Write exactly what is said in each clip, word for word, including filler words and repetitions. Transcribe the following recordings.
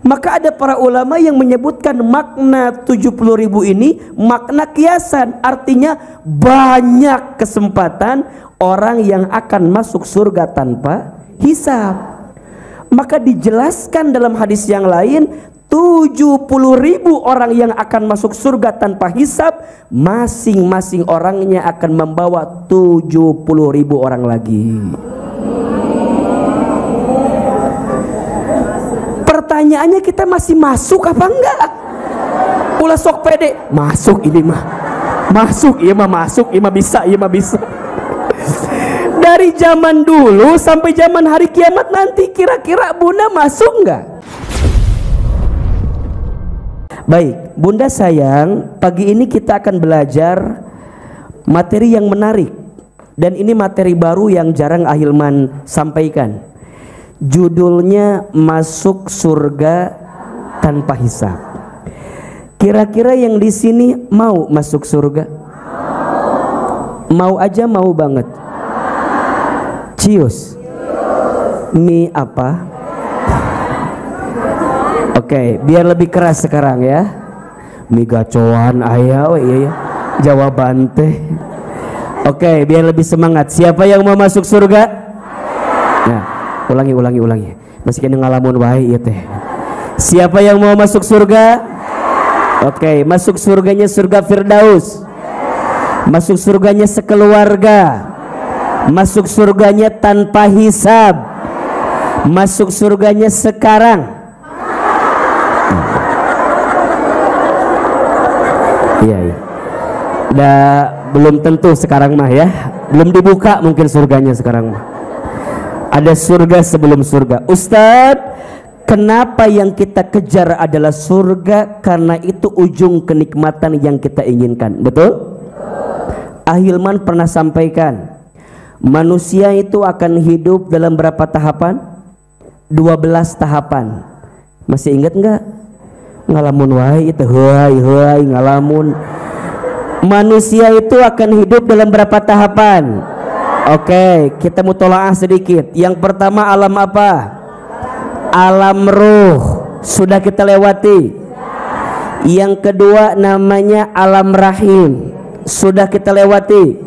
Maka ada para ulama yang menyebutkan makna tujuh puluh ribu ini makna kiasan, artinya banyak kesempatan orang yang akan masuk surga tanpa hisab. Maka dijelaskan dalam hadis yang lain tujuh puluh ribu orang yang akan masuk surga tanpa hisab, masing-masing orangnya akan membawa tujuh puluh ribu orang lagi. Pertanyaannya, kita masih masuk apa enggak? Ulah sok pede, masuk ini mah, masuk iya mah, masuk iya mah, bisa iya mah, bisa. Dari zaman dulu sampai zaman hari kiamat nanti, kira-kira bunda masuk enggak? Baik, bunda sayang, pagi ini kita akan belajar materi yang menarik. Dan ini materi baru yang jarang Ahilman sampaikan. Judulnya masuk surga tanpa hisab. Kira-kira yang di sini mau masuk surga? Mau aja, mau banget. Cius. Cius. Mi apa? Oke, okay, biar lebih keras sekarang ya. Mi gacoan ayah, oh iya ya. Jawaban teh. Oke, okay, biar lebih semangat. Siapa yang mau masuk surga? Nah, ulangi, ulangi, ulangi. Masih kena ngalamun wae ieu teh. Siapa yang mau masuk surga? Oke, okay, masuk surganya surga Firdaus. Masuk surganya sekeluarga. Masuk surganya tanpa hisab. Masuk surganya sekarang. Iya, iya. Da, belum tentu sekarang mah ya. Belum dibuka mungkin surganya sekarang mah. Ada surga sebelum surga. Ustadz, kenapa yang kita kejar adalah surga? Karena itu ujung kenikmatan yang kita inginkan. Betul? Ahilman pernah sampaikan, manusia itu akan hidup dalam berapa tahapan? dua belas tahapan. Masih ingat enggak? Ngalamun wae itu, huai huai ngalamun. Manusia itu akan hidup dalam berapa tahapan? Oke, okay, kita mutolaah sedikit. Yang pertama alam apa? Alam ruh. Sudah kita lewati. Yang kedua namanya alam rahim. Sudah kita lewati.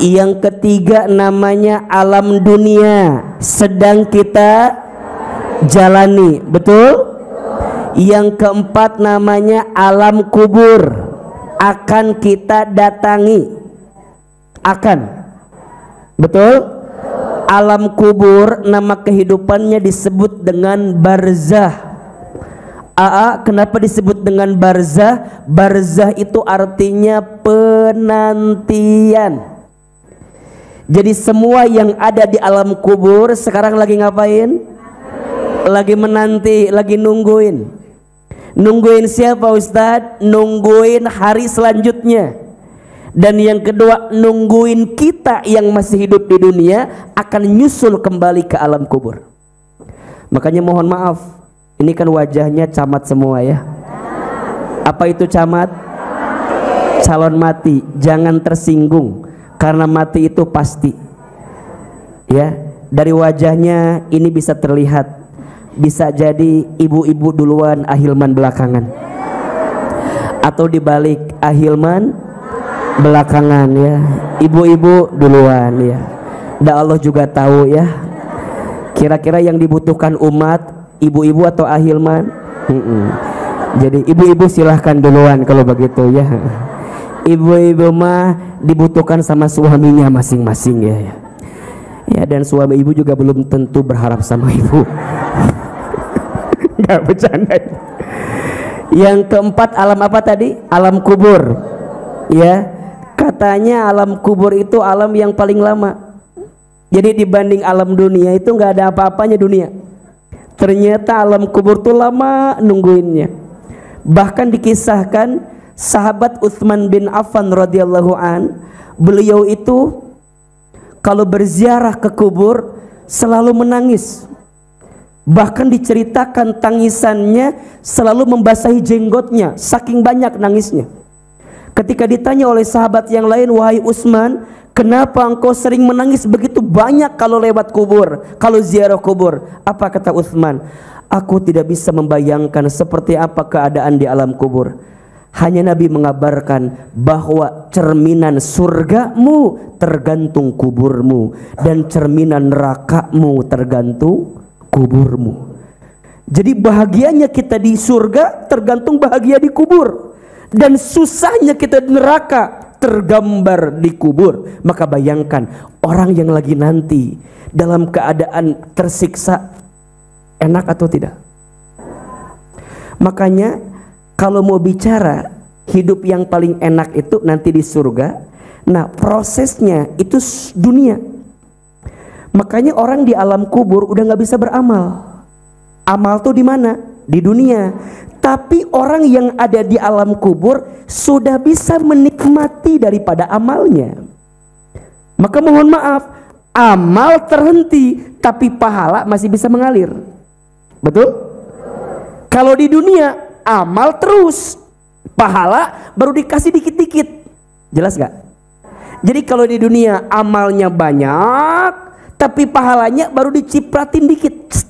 Yang ketiga namanya alam dunia, sedang kita jalani, betul? Yang keempat namanya alam kubur, akan kita datangi, akan, betul? Alam kubur nama kehidupannya disebut dengan barzah. Aa, kenapa disebut dengan barzah? Barzah itu artinya penantian. Jadi semua yang ada di alam kubur sekarang lagi ngapain? Lagi menanti, lagi nungguin. Nungguin siapa Ustadz? Nungguin hari selanjutnya. Dan yang kedua nungguin kita yang masih hidup di dunia akan nyusul kembali ke alam kubur. Makanya mohon maaf, ini kan wajahnya camat semua ya. Apa itu camat? Calon mati, jangan tersinggung. Karena mati itu pasti, ya. Dari wajahnya ini bisa terlihat, bisa jadi ibu-ibu duluan, Ahilman belakangan, atau dibalik Ahilman belakangan ya, ibu-ibu duluan ya. Dan Allah juga tahu ya. Kira-kira yang dibutuhkan umat, ibu-ibu atau Ahilman? Mm-mm. Jadi ibu-ibu silahkan duluan kalau begitu ya. Ibu-ibu mah dibutuhkan sama suaminya masing-masing ya, ya. Ya, dan suami ibu juga belum tentu berharap sama ibu. Nggak bercanda. Yang keempat alam apa tadi? Alam kubur. Ya, katanya alam kubur itu alam yang paling lama. Jadi dibanding alam dunia itu nggak ada apa-apanya dunia. Ternyata alam kubur tuh lama nungguinnya. Bahkan dikisahkan sahabat Utsman bin Affan radhiyallahu an, beliau itu kalau berziarah ke kubur selalu menangis. Bahkan diceritakan tangisannya selalu membasahi jenggotnya, saking banyak nangisnya. Ketika ditanya oleh sahabat yang lain, wahai Utsman, kenapa engkau sering menangis begitu banyak kalau lewat kubur, kalau ziarah kubur? Apa kata Utsman? Aku tidak bisa membayangkan seperti apa keadaan di alam kubur. Hanya Nabi mengabarkan bahwa cerminan surgamu tergantung kuburmu dan cerminan nerakamu tergantung kuburmu. Jadi bahagianya kita di surga tergantung bahagia di kubur, dan susahnya kita di neraka tergambar di kubur. Maka bayangkan orang yang lagi nanti dalam keadaan tersiksa, enak atau tidak? Makanya kalau mau bicara hidup yang paling enak itu nanti di surga. Nah, prosesnya itu dunia. Makanya orang di alam kubur udah nggak bisa beramal. Amal tuh di mana? Di dunia. Tapi orang yang ada di alam kubur sudah bisa menikmati daripada amalnya. Maka mohon maaf, amal terhenti, tapi pahala masih bisa mengalir. Betul? Kalau di dunia amal terus, pahala baru dikasih dikit-dikit. Jelas gak? Jadi kalau di dunia amalnya banyak, tapi pahalanya baru dicipratin dikit. Cst.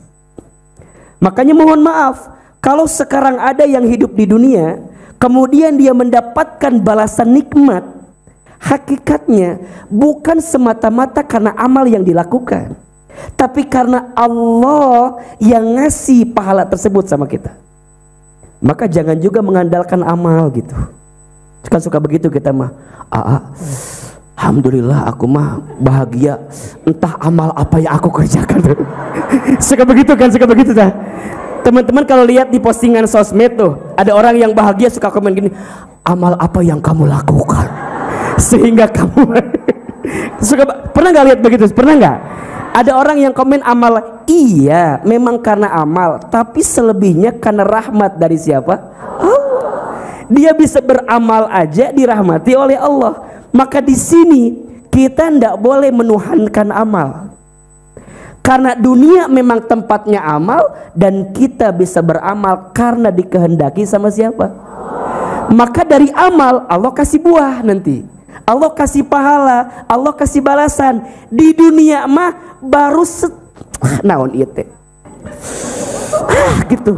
Makanya mohon maaf, kalau sekarang ada yang hidup di dunia, kemudian dia mendapatkan balasan nikmat, hakikatnya bukan semata-mata karena amal yang dilakukan, tapi karena Allah yang ngasih pahala tersebut sama kita. Maka jangan juga mengandalkan amal gitu. Kan suka begitu kita mah. Aa, alhamdulillah aku mah bahagia, entah amal apa yang aku kerjakan. Suka begitu kan, suka begitu dah. Teman-teman kalau lihat di postingan sosmed tuh, ada orang yang bahagia suka komen gini, amal apa yang kamu lakukan sehingga kamu suka. Pernah nggak lihat begitu? Pernah nggak? Ada orang yang komen amal, iya memang karena amal, tapi selebihnya karena rahmat dari siapa? Allah. Dia bisa beramal aja dirahmati oleh Allah. Maka di sini kita tidak boleh menuhankan amal, karena dunia memang tempatnya amal dan kita bisa beramal karena dikehendaki sama siapa? Maka dari amal Allah kasih buah nanti. Allah kasih pahala, Allah kasih balasan. Di dunia mah baru set... naon ieu teh. Gitu.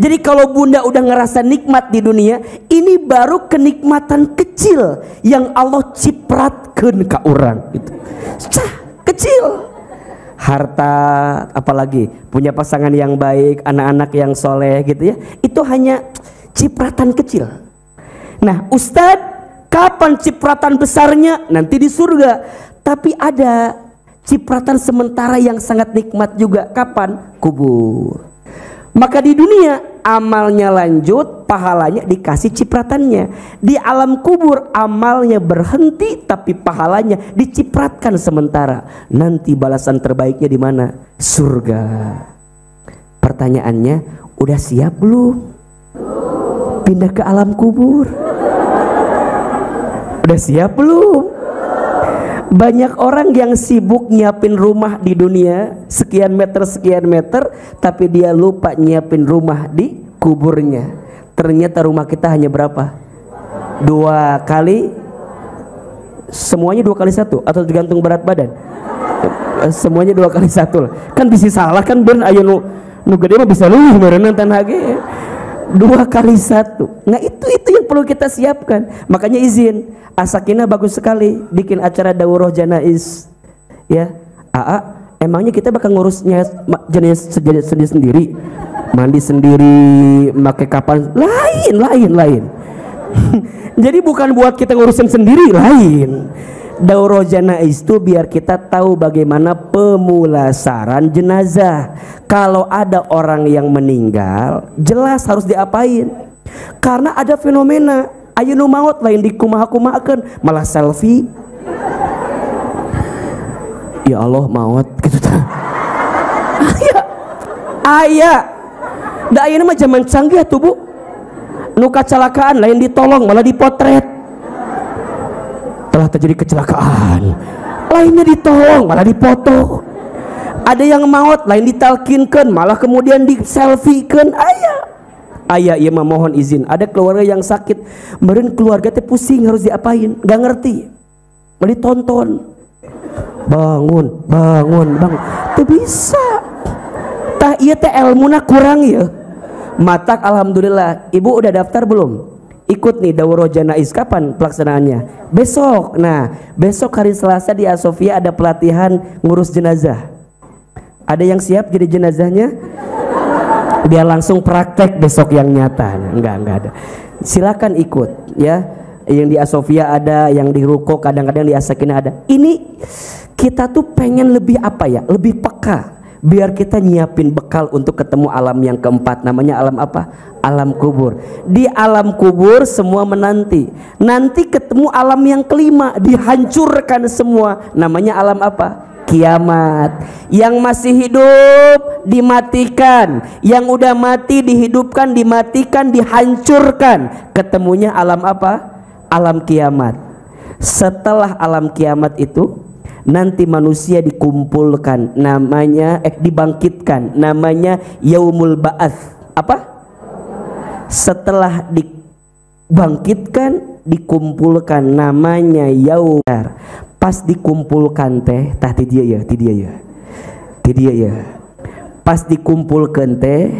Jadi kalau bunda udah ngerasa nikmat di dunia, ini baru kenikmatan kecil yang Allah cipratkeun ka urang gitu. Cah, kecil. Harta, apalagi punya pasangan yang baik, anak-anak yang soleh gitu ya. Itu hanya cipratan kecil. Nah, Ustadz, kapan cipratan besarnya? Nanti di surga. Tapi ada cipratan sementara yang sangat nikmat juga. Kapan? Kubur. Maka di dunia amalnya lanjut, pahalanya dikasih cipratannya. Di alam kubur amalnya berhenti, tapi pahalanya dicipratkan sementara. Nanti balasan terbaiknya di mana? Surga. Pertanyaannya, udah siap belum? Pindah ke alam kubur. Udah siap belum? Banyak orang yang sibuk nyiapin rumah di dunia, sekian meter sekian meter, tapi dia lupa nyiapin rumah di kuburnya. Ternyata rumah kita hanya berapa? Dua kali, semuanya dua kali satu atau tergantung berat badan. Semuanya dua kali satu lah. Kan bisa salah kan ben ayo nu nu gede mah bisa lu merenang tanhage. Dua kali satu. Nah itu itu yang perlu kita siapkan. Makanya izin, Asakina bagus sekali bikin acara dauroh janaiz. Ya, Aa, emangnya kita bakal ngurusnya jenis sendiri, mandi sendiri, pakai kapan? Lain, lain, lain. Jadi bukan buat kita ngurusin sendiri, lain. Dauroh janaiz itu biar kita tahu bagaimana pemulasaran jenazah. Kalau ada orang yang meninggal, jelas harus diapain. Karena ada fenomena ayeuna maut lain dikumaha-kumahakeun, malah selfie. Ya Allah maut gitu ta. Aya. Aya. Da ayeuna mah zaman canggih tuh, Bu. Nu kecelakaan lain ditolong, malah dipotret. Telah terjadi kecelakaan, lainnya ditolong malah dipoto. Ada yang maut lain ditalkinkan, malah kemudian di selfiekan. Ayah, ayah, ya mah mohon izin. Ada keluarga yang sakit, meren keluarga teh pusing harus diapain? Gak ngerti, malah ditonton. Bangun, bangun, bangun. Tuh bisa. Tah iya teh ilmuna kurang ya. Matak alhamdulillah. Ibu udah daftar belum? Ikut nih dauroh janaiz, kapan pelaksanaannya? Besok. Nah, besok hari Selasa di Asofia ada pelatihan ngurus jenazah. Ada yang siap jadi jenazahnya? Biar langsung praktek besok yang nyata. Enggak, enggak ada. Silakan ikut ya. Yang di Asofia ada, yang di Ruko, kadang-kadang di Asakina ada. Ini kita tuh pengen lebih apa ya? Lebih peka. Biar kita nyiapin bekal untuk ketemu alam yang keempat. Namanya alam apa? Alam kubur. Di alam kubur semua menanti. Nanti ketemu alam yang kelima, dihancurkan semua. Namanya alam apa? Kiamat. Yang masih hidup dimatikan, yang udah mati dihidupkan, dimatikan, dihancurkan. Ketemunya alam apa? Alam kiamat. Setelah alam kiamat itu nanti manusia dikumpulkan, namanya eh dibangkitkan, namanya yaumul ba'ats. Apa? Setelah dibangkitkan, dikumpulkan, namanya yaumul. Pas dikumpulkan teh, tah ti dia ya, ti dia ya, ti dia ya. Pas dikumpulkan teh,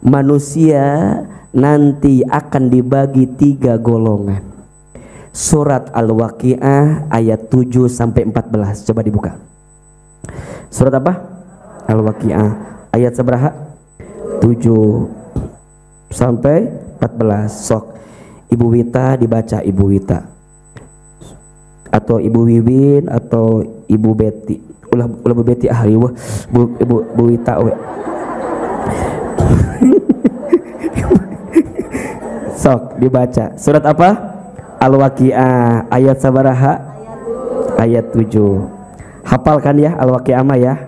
manusia nanti akan dibagi tiga golongan. Surat Al-Waqi'ah ayat tujuh sampai empat belas. Coba dibuka. Surat apa? Al-Waqi'ah ayat seberapa? tujuh sampai empat belas. Sok Ibu Wita dibaca, Ibu Wita. Atau Ibu Wiwin atau Ibu Betty. Ulah ulah Bu Betty ah ibu Ibu Bu Wita. Sok dibaca. Surat apa? Al-Waqi'ah ayat sabaraha? Ayat tujuh. Hafalkan ya Al-Waqi'ah mah ya.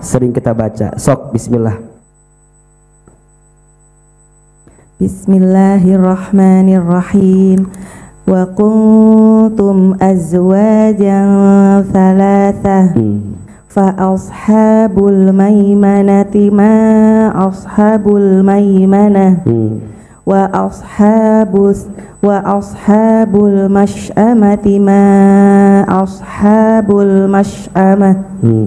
Sering kita baca. Sok bismillah. Bismillahirrahmanirrahim. Wa kuntum azwajan thalathah. Hmm. Fa ashabul maimanati ma ashabul maimanah. Hmm. Wa ashabus wa ashabul masy'amati ma ashabul masy'amah. hmm.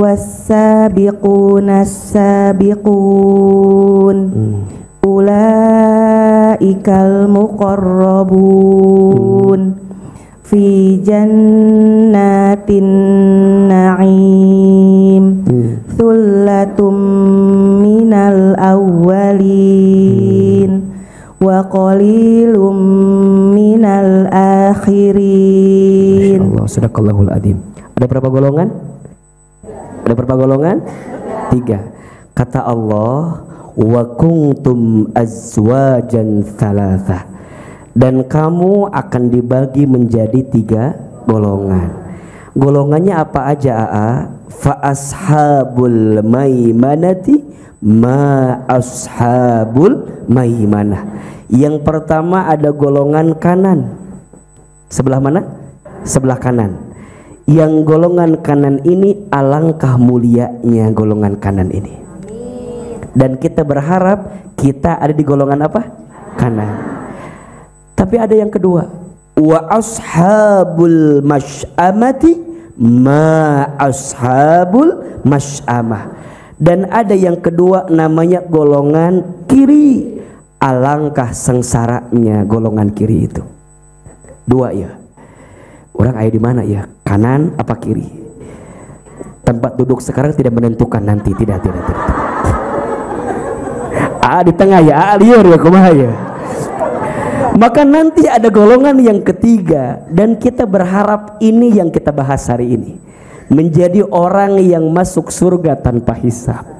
Wassabiquna sabiqun. hmm. Ulaikal muqarrabun. hmm. Fi jannatin na'im. hmm. Thullatum minal awwalin wa qalilum minal akhirin. Masyaallah, sadaqallahul adzim. Ada berapa golongan? Ada berapa golongan? Tiga. Kata Allah, wa kuntum azwajan thalathah. Dan kamu akan dibagi menjadi tiga golongan. Golongannya apa aja? Aa fa ashabul maimanati ma ashabul maimanah. Yang pertama ada golongan kanan. Sebelah mana? Sebelah kanan. Yang golongan kanan ini alangkah mulianya golongan kanan ini. Dan kita berharap kita ada di golongan apa? Kanan. Tapi ada yang kedua. Wa ashabul masy'amati ma ashabul masy'amah. Dan ada yang kedua namanya golongan kiri. Alangkah sengsaranya golongan kiri itu. Dua ya. Orang ayah di mana ya? Kanan apa kiri? Tempat duduk sekarang tidak menentukan nanti. Tidak, tidak, tidak. Aa di tengah ya, aa liur ya, kumaha ya. Maka nanti ada golongan yang ketiga. Dan kita berharap ini yang kita bahas hari ini, menjadi orang yang masuk surga tanpa hisab.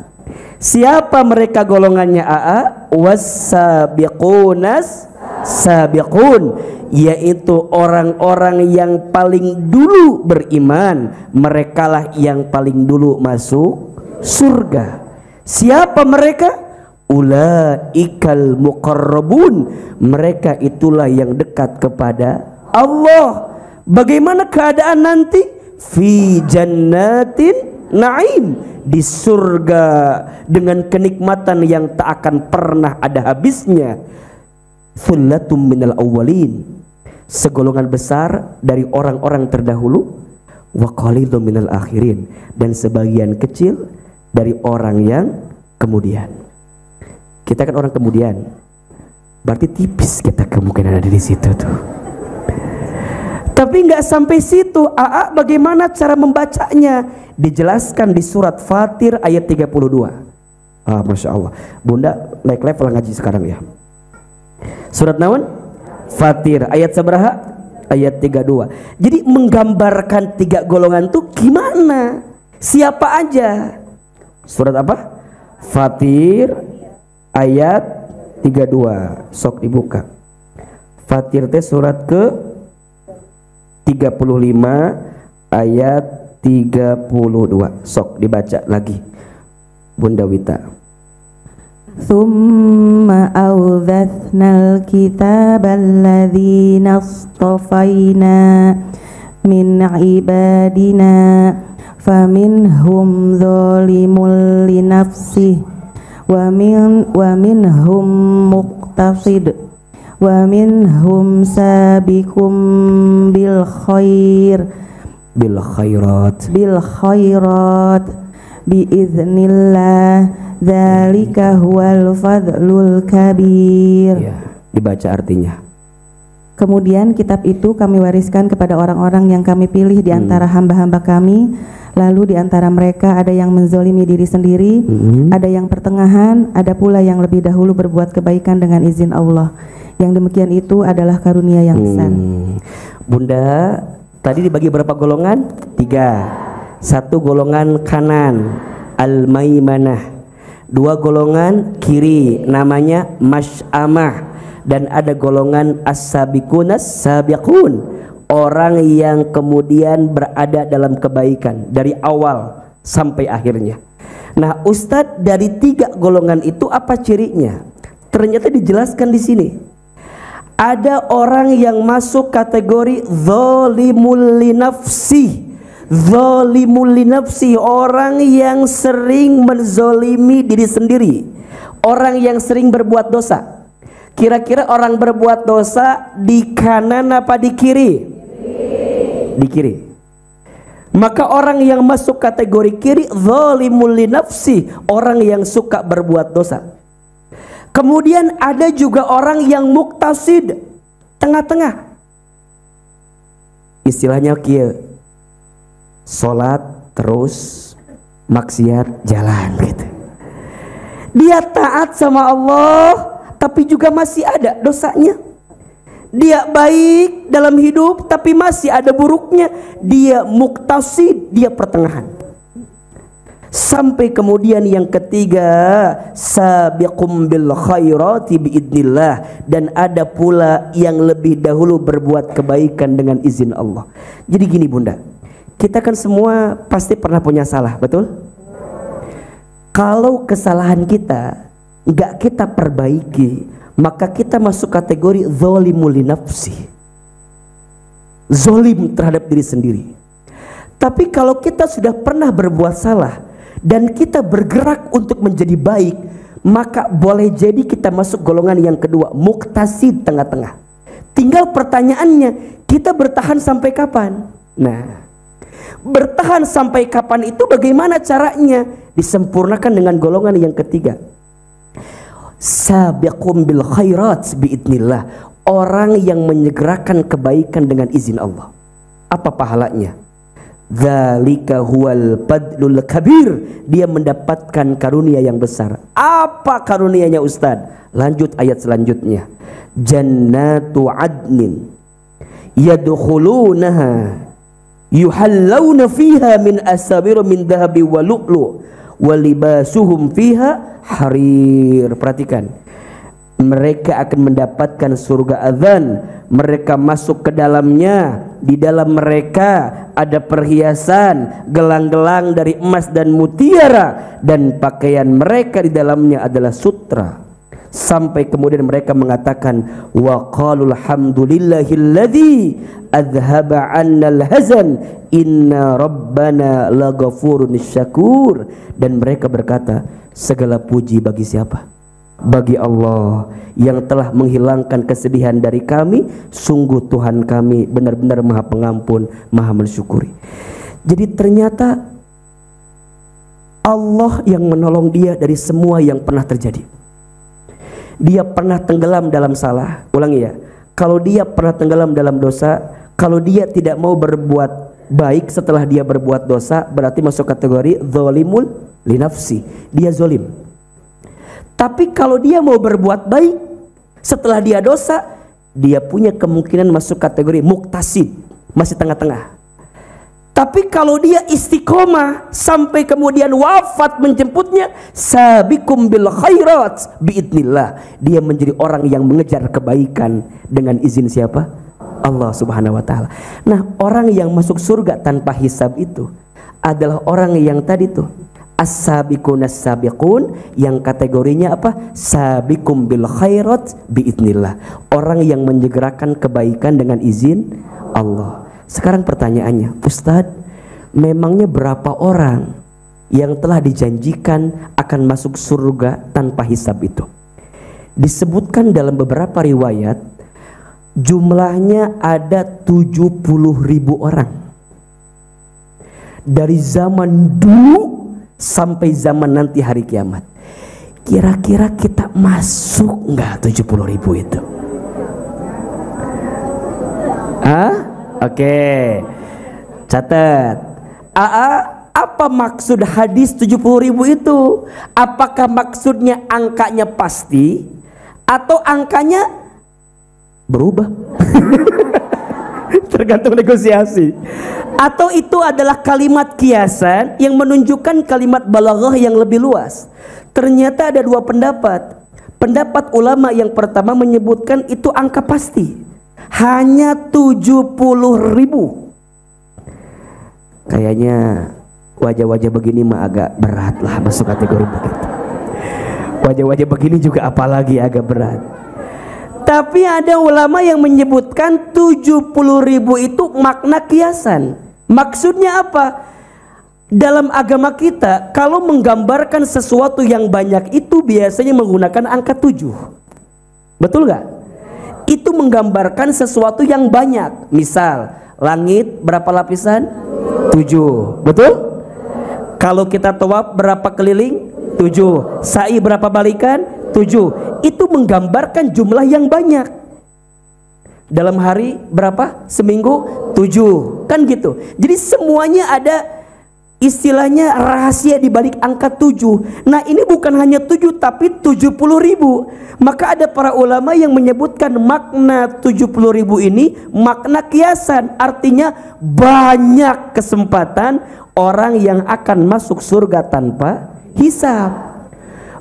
Siapa mereka golongannya? Aa wassabiqunas sabiqun, yaitu orang-orang yang paling dulu beriman, merekalah yang paling dulu masuk surga. Siapa mereka? Ulaikal muqarrabun, mereka itulah yang dekat kepada Allah. Bagaimana keadaan nanti? Fi jannatin na'im, di surga dengan kenikmatan yang tak akan pernah ada habisnya. Thullatum minal awwalin, segolongan besar dari orang-orang terdahulu. Wa qalilum minal akhirin, dan sebagian kecil dari orang yang kemudian. Kita kan orang kemudian, berarti tipis kita kemungkinan ada di situ tuh. Tapi nggak sampai situ. Aa, bagaimana cara membacanya? Dijelaskan di surat Fatir ayat tiga puluh dua. Ah, Masya Allah. Bunda naik level ngaji sekarang ya. Surat naon? Fatir ayat sabaraha? Ayat tiga puluh dua. Jadi menggambarkan tiga golongan tuh gimana? Siapa aja? Surat apa? Fatir ayat tiga puluh dua. Sok dibuka. Fatir teh surat ke tiga puluh lima ayat tiga puluh dua. Sok dibaca lagi Bunda Wita. Tsumma awdathnal kitabal ladzina astafaina min ibadina faminhum zalimul li nafsihi wa min wa minhum muqtasid wa minhum sabiqum bil khair bil khairat bil khairat bi idznillah dzalika huwal fadlul kabir. Ya, dibaca artinya. Kemudian kitab itu kami wariskan kepada orang-orang yang kami pilih di antara hamba-hamba hmm. kami, lalu di antara mereka ada yang menzolimi diri sendiri, hmm. ada yang pertengahan, ada pula yang lebih dahulu berbuat kebaikan dengan izin Allah. Yang demikian itu adalah karunia yang besar. Hmm. Bunda, tadi dibagi berapa golongan? Tiga. Satu golongan kanan, al-maimanah. Dua golongan kiri, namanya mas'amah. Dan ada golongan as-sabiqun as-sabiqun, orang yang kemudian berada dalam kebaikan dari awal sampai akhirnya. Nah, Ustadz, dari tiga golongan itu apa cirinya? Ternyata dijelaskan di sini. Ada orang yang masuk kategori zalimul li nafsi. Zalimul li nafsi, orang yang sering menzolimi diri sendiri, orang yang sering berbuat dosa. Kira-kira orang berbuat dosa di kanan apa di kiri? Di kiri. Maka orang yang masuk kategori kiri, zalimul li nafsi, orang yang suka berbuat dosa. Kemudian ada juga orang yang muqtasid, tengah-tengah. Istilahnya kia, sholat terus, maksiat jalan gitu. Dia taat sama Allah, tapi juga masih ada dosanya. Dia baik dalam hidup, tapi masih ada buruknya. Dia muqtasid, dia pertengahan. Sampai kemudian yang ketiga, sabiqum bil khairati biidnillah, dan ada pula yang lebih dahulu berbuat kebaikan dengan izin Allah. Jadi gini Bunda, kita kan semua pasti pernah punya salah, betul? Kalau kesalahan kita nggak kita perbaiki, maka kita masuk kategori zalimul li nafsi, zolim terhadap diri sendiri. Tapi kalau kita sudah pernah berbuat salah dan kita bergerak untuk menjadi baik, maka boleh jadi kita masuk golongan yang kedua, muqtasid, tengah-tengah. Tinggal pertanyaannya, kita bertahan sampai kapan? Nah, bertahan sampai kapan itu bagaimana caranya? Disempurnakan dengan golongan yang ketiga, sabiqum bil khairat biidnillah, orang yang menyegerakan kebaikan dengan izin Allah. Apa pahalanya? Dzalika huwal fadlul kabir, dia mendapatkan karunia yang besar. Apa karunianya Ustaz? Lanjut ayat selanjutnya, jannatu adnin yadkhulunaha yuhallawna fiha min asawir min dhahabi wa lu'lu' wa libasuhum fiha harir. Perhatikan, mereka akan mendapatkan surga azan, mereka masuk ke dalamnya, di dalam mereka ada perhiasan, gelang-gelang dari emas dan mutiara, dan pakaian mereka di dalamnya adalah sutra. Sampai kemudian mereka mengatakan, wa qalul hamdulillahilladzi adhaba 'annal hazan inna rabbana laghafurun syakur. Dan mereka berkata, segala puji bagi siapa? Bagi Allah yang telah menghilangkan kesedihan dari kami, sungguh Tuhan kami benar-benar Maha Pengampun, Maha Mensyukuri. Jadi ternyata Allah yang menolong dia dari semua yang pernah terjadi. Dia pernah tenggelam dalam salah. Ulangi ya, kalau dia pernah tenggelam dalam dosa, kalau dia tidak mau berbuat baik setelah dia berbuat dosa, berarti masuk kategori zalimul li nafsi, dia zalim. Tapi kalau dia mau berbuat baik setelah dia dosa, dia punya kemungkinan masuk kategori muktasid, masih tengah-tengah. Tapi kalau dia istiqomah sampai kemudian wafat menjemputnya, sabiqum bil khairat biidznillah, dia menjadi orang yang mengejar kebaikan dengan izin siapa? Allah subhanahu wa ta'ala. Nah, orang yang masuk surga tanpa hisab itu adalah orang yang tadi tuh, as-sabiqun as-sabiqun, yang kategorinya apa? Sabiqum bil khairat biidznillah, orang yang menyegerakan kebaikan dengan izin Allah. Sekarang pertanyaannya, Ustaz, memangnya berapa orang yang telah dijanjikan akan masuk surga tanpa hisab itu? Disebutkan dalam beberapa riwayat jumlahnya ada tujuh puluh ribu orang, dari zaman dulu sampai zaman nanti hari kiamat. Kira-kira kita masuk nggak tujuh puluh ribu itu? Hah? Oke, okay. Catat. A A, apa maksud hadis tujuh puluh ribu itu? Apakah maksudnya angkanya pasti atau angkanya berubah? Tergantung negosiasi. Atau itu adalah kalimat kiasan yang menunjukkan kalimat balaghah yang lebih luas. Ternyata ada dua pendapat. Pendapat ulama yang pertama menyebutkan itu angka pasti, hanya tujuh puluh ribu. Kayaknya wajah-wajah begini mah agak berat lah masuk kategori begitu. Wajah-wajah begini juga apalagi agak berat. Tapi ada ulama yang menyebutkan tujuh puluh ribu itu makna kiasan. Maksudnya apa? Dalam agama kita, kalau menggambarkan sesuatu yang banyak itu biasanya menggunakan angka tujuh. Betul nggak? Itu menggambarkan sesuatu yang banyak. Misal, langit berapa lapisan? tujuh. Betul? Kalau kita tawaf berapa keliling? tujuh. Sa'i berapa balikan? tujuh. Itu menggambarkan jumlah yang banyak. Dalam hari berapa? Seminggu tujuh. Kan gitu. Jadi semuanya ada istilahnya rahasia dibalik angka tujuh. Nah, ini bukan hanya tujuh tapi tujuh puluh ribu. Maka ada para ulama yang menyebutkan makna tujuh puluh ribu ini makna kiasan. Artinya banyak kesempatan orang yang akan masuk surga tanpa hisab.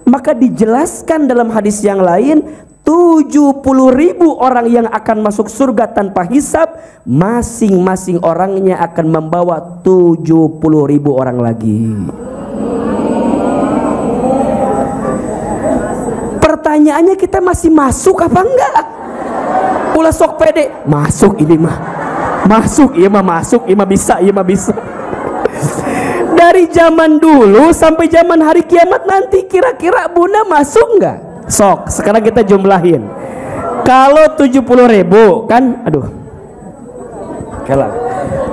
Maka dijelaskan dalam hadis yang lain, tujuh puluh ribu orang yang akan masuk surga tanpa hisab, masing-masing orangnya akan membawa tujuh puluh ribu orang lagi. Pertanyaannya, kita masih masuk apa enggak? Ulah sok pede, masuk ini mah, masuk iya mah, masuk iya mah, bisa iya mah, bisa. Dari zaman dulu sampai zaman hari kiamat nanti, kira-kira bunda masuk nggak? Sok, sekarang kita jumlahin. Kalau tujuh puluh ribu kan, aduh, kalah.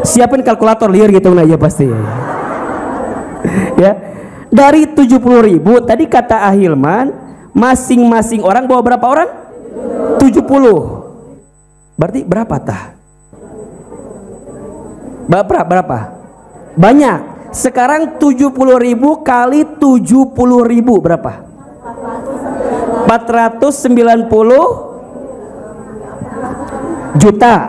Siapin kalkulator liar gitu aja pasti. Ya, dari tujuh puluh ribu tadi kata Ahilman, masing-masing orang bawa berapa orang? tujuh puluh. Berarti berapa tah? Berapa? Berapa? Banyak. Sekarang tujuh puluh ribu kali tujuh puluh ribu berapa? empat ratus sembilan puluh juta.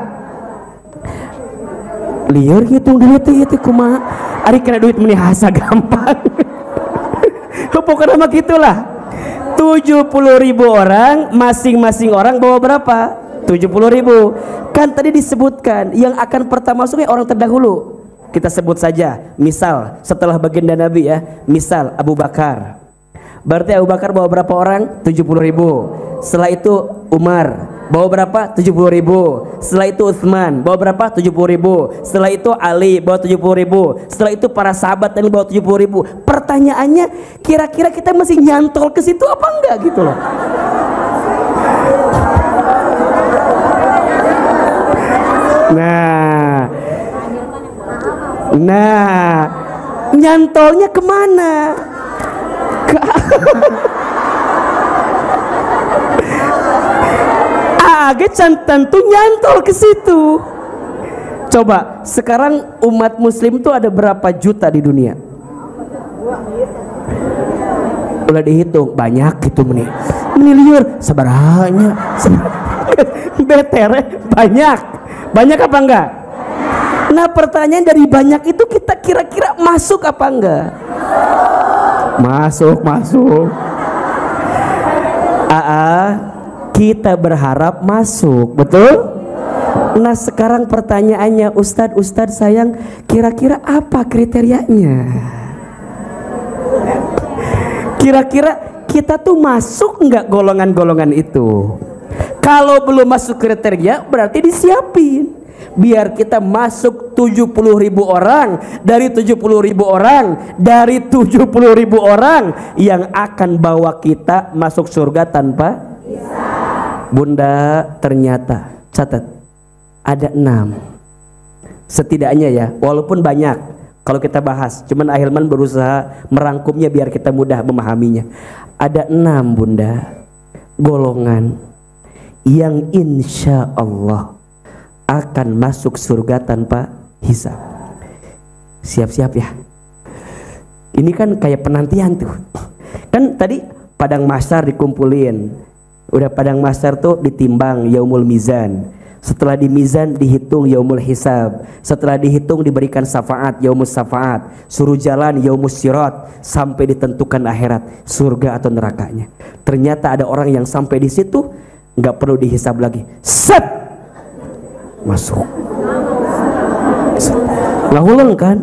Liar hitung duit itu kumaha? Ari kena duit meni hasa gampang. Pokoknya sama gitulah. tujuh puluh ribu orang, masing-masing orang bawa berapa? tujuh puluh ribu. Kan tadi disebutkan yang akan pertama masuknya orang terdahulu. Kita sebut saja, misal setelah baginda Nabi ya, misal Abu Bakar. Berarti Abu Bakar bawa berapa orang? tujuh puluh ribu. Setelah itu Umar bawa berapa? tujuh puluh ribu. Setelah itu Utsman bawa berapa? tujuh puluh ribu. Setelah itu Ali bawa tujuh puluh ribu. Setelah itu para sahabat yang bawa tujuh puluh ribu. Pertanyaannya, kira-kira kita masih nyantol ke situ apa enggak gitu loh? Nah, Nah, nyantolnya kemana? Ke aget tentu nyantol ke situ. Coba sekarang umat muslim tuh ada berapa juta di dunia? Udah dihitung banyak gitu nih. Miliar seberanya? Betere banyak. Banyak apa enggak? Nah, pertanyaan dari banyak itu kita kira-kira masuk apa enggak? Masuk, masuk. Aa, kita berharap masuk, betul? Nah, sekarang pertanyaannya, Ustadz, Ustadz sayang, kira-kira apa kriterianya? Kira-kira kita tuh masuk nggak golongan-golongan itu? Kalau belum masuk kriteria, berarti disiapin. Biar kita masuk tujuh puluh ribu orang, dari tujuh puluh ribu orang, dari tujuh puluh ribu orang yang akan bawa kita masuk surga tanpa hisab. Bunda, ternyata, catat, ada enam setidaknya ya, walaupun banyak kalau kita bahas, cuman Ahilman berusaha merangkumnya biar kita mudah memahaminya. Ada enam bunda golongan yang insya Allah akan masuk surga tanpa hisab. Siap-siap ya, ini kan kayak penantian tuh kan, tadi padang mahsyar dikumpulin, udah padang mahsyar tuh ditimbang yaumul mizan. Setelah di mizan dihitung yaumul hisab, setelah dihitung diberikan syafaat yaumul syafaat, suruh jalan yaumul sirot, sampai ditentukan akhirat surga atau nerakanya. Ternyata ada orang yang sampai di situ nggak perlu dihisab lagi, set masuk, nggak ulang kan,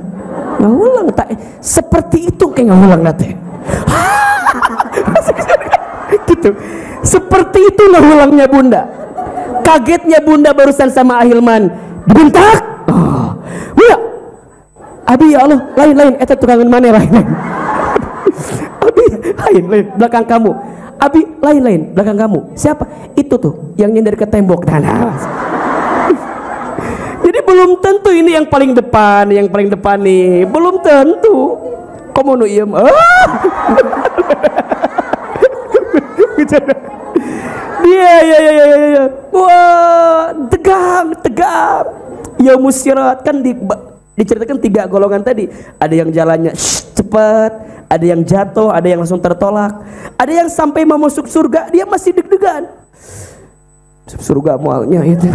nggak ulang tak seperti itu kayak nggak ulang nate, gitu, seperti itu nggak ulangnya bunda. Kagetnya bunda barusan sama Ahilman dibentak. Oh, bunda, abi ya Allah, lain-lain, itu tukangin mana lain-lain. Abi, lain-lain belakang kamu. Abi, lain-lain belakang kamu. Siapa? Itu tuh yang nyender ke tembok. Nah, jadi belum tentu ini yang paling depan, yang paling depan nih, belum tentu. Komono iem. Ah. Iya, iya, iya, iya. Wah, tegang, tegang. Yaumul syirat kan di, diceritakan tiga golongan tadi. Ada yang jalannya shh, cepat, ada yang jatuh, ada yang langsung tertolak, ada yang sampai mau masuk surga dia masih deg-degan. Surga mualnya itu.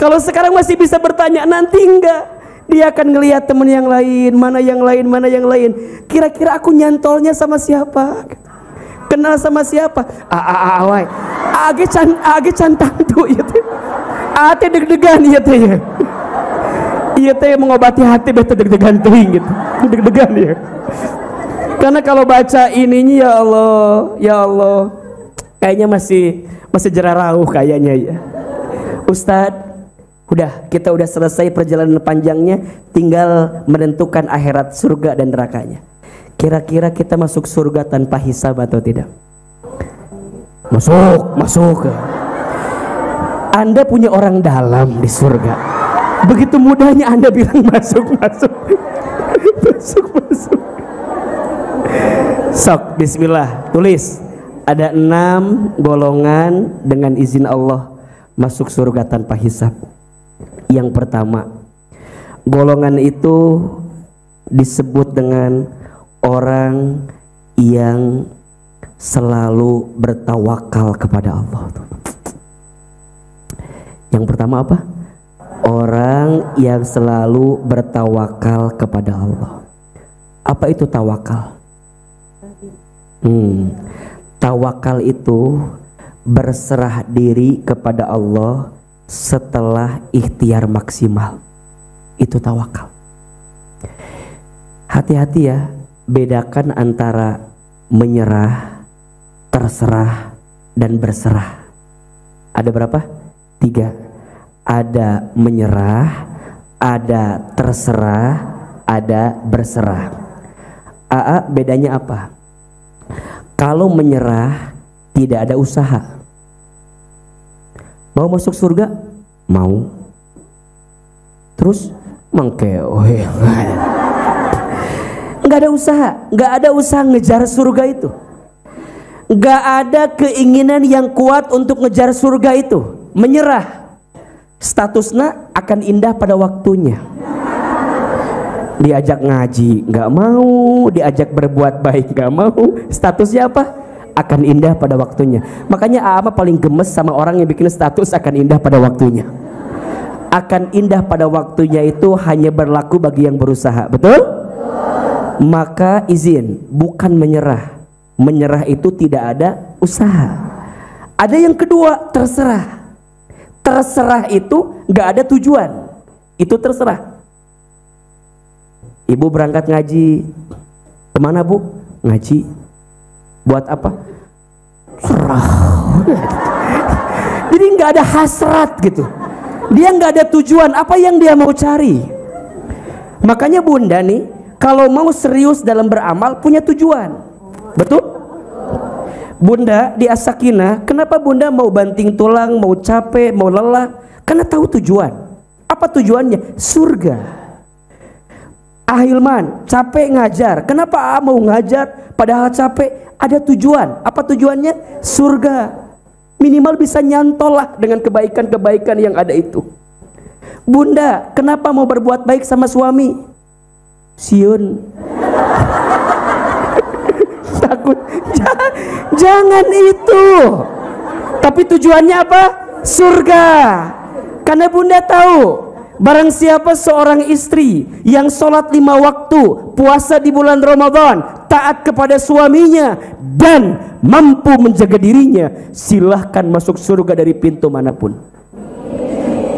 Kalau sekarang masih bisa bertanya, nanti enggak. Dia akan ngelihat temen yang lain, mana yang lain, mana yang lain. Kira-kira aku nyantolnya sama siapa? Kenal sama siapa? Aa awai, age can, age cantang tuh, iya teh, ate deg-degan, iya teh, iya teh mengobati hati bete deg-degan tuing gitu, deg-degan ya. Karena kalau baca ininya ya Allah, ya Allah, kayaknya masih masih jera rauh kayaknya ya. Ustadz, udah kita udah selesai perjalanan panjangnya, tinggal menentukan akhirat surga dan nerakanya. Kira-kira kita masuk surga tanpa hisab atau tidak? Masuk, masuk. Anda punya orang dalam di surga. Begitu mudahnya Anda bilang masuk, masuk. Masuk, masuk. Sok, bismillah, tulis. Ada enam golongan dengan izin Allah masuk surga tanpa hisab. Yang pertama, golongan itu disebut dengan orang yang selalu bertawakal kepada Allah. Yang pertama apa? Orang yang selalu bertawakal kepada Allah. Apa itu tawakal? Hmm. Tawakal itu berserah diri kepada Allah setelah ikhtiar maksimal. Itu tawakal. Hati-hati ya, bedakan antara menyerah, terserah, dan berserah. Ada berapa? Tiga. Ada menyerah, ada terserah, ada berserah. Aa, bedanya apa? Kalau menyerah, tidak ada usaha. Mau masuk surga? Mau. Terus mengkeoh. Nggak ada usaha, nggak ada usaha ngejar surga itu. Nggak ada keinginan yang kuat untuk ngejar surga itu. Menyerah. Statusnya akan indah pada waktunya. Diajak ngaji nggak mau, diajak berbuat baik nggak mau. Statusnya apa? Akan indah pada waktunya. Makanya A A paling gemes sama orang yang bikin status akan indah pada waktunya. Akan indah pada waktunya itu hanya berlaku bagi yang berusaha. Betul? Maka izin, bukan menyerah. Menyerah itu tidak ada usaha. Ada yang kedua, terserah. Terserah itu nggak ada tujuan. Itu terserah. Ibu berangkat ngaji, kemana bu? Ngaji, buat apa? Serah. Jadi nggak ada hasrat gitu. Dia nggak ada tujuan. Apa yang dia mau cari? Makanya bunda nih, kalau mau serius dalam beramal punya tujuan, betul? Bunda di Asakina, kenapa bunda mau banting tulang, mau capek, mau lelah? Karena tahu tujuan. Apa tujuannya? Surga. Ah Hilman, capek ngajar. Kenapa A mau ngajar padahal capek? Ada tujuan. Apa tujuannya? Surga. Minimal bisa nyantol lah dengan kebaikan-kebaikan yang ada itu. Bunda, kenapa mau berbuat baik sama suami? Siun. Takut. Jangan, jangan itu. Tapi tujuannya apa? Surga. Karena bunda tahu, barang siapa seorang istri yang sholat lima waktu, puasa di bulan Ramadan, taat kepada suaminya, dan mampu menjaga dirinya, silahkan masuk surga dari pintu manapun.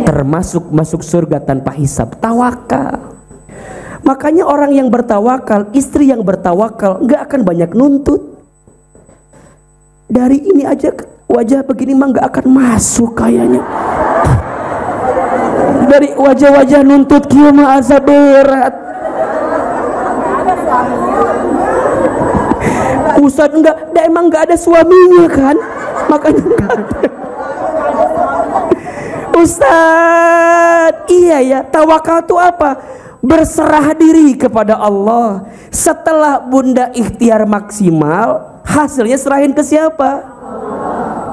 Termasuk masuk surga tanpa hisab. Tawakal. Makanya orang yang bertawakal, istri yang bertawakal, nggak akan banyak nuntut. Dari ini aja wajah begini mah nggak akan masuk kayaknya. Dari wajah-wajah nuntut kiamat azab berat. Ustaz enggak, dia emang enggak ada suaminya kan? Makanya enggak ada. Ustaz, iya ya, tawakal itu apa? Berserah diri kepada Allah. Setelah bunda ikhtiar maksimal, hasilnya serahin ke siapa?